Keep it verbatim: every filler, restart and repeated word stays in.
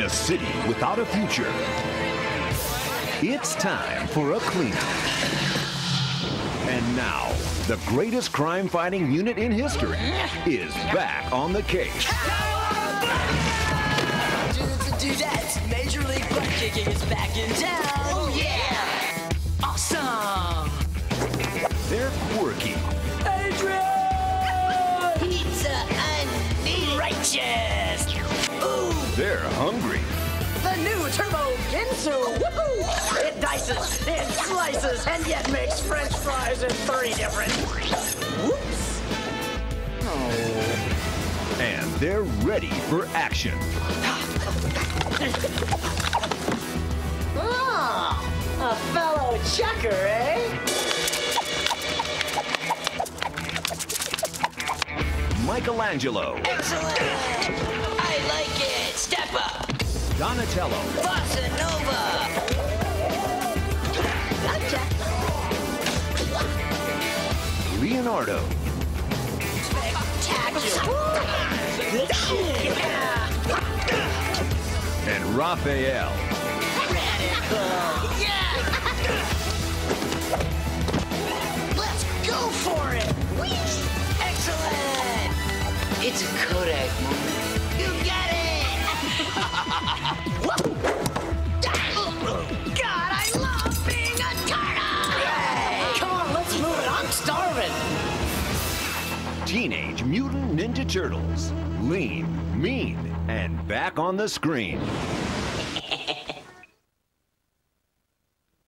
in a city without a future, it's time for a cleanup. And now, the greatest crime-fighting unit in history is back on the case. Dudettes, Major League Butt Kicking is back in town. Oh yeah! Awesome! They're quirky. Adrian! Pizza unneeded. Righteous! Ooh! They're hungry. The new Turbo Ginsu! Woohoo! It dices, it slices, and yet makes French fries in three different... Whoops! Oh. And they're ready for action. Ah, a fellow checker, eh? Michelangelo. Excellent. I like it. Step up. Donatello. Bossa Nova. Gotcha. Leonardo. Spectacular. And Raphael. Radical! Yeah! Let's go for it! Whee! Excellent! It's a Kodak moment. You got it! God, I love being a turtle! Hey, come on, let's move it. I'm starving. Teenage Mutant Ninja Turtles. Lean, mean, and back on the screen.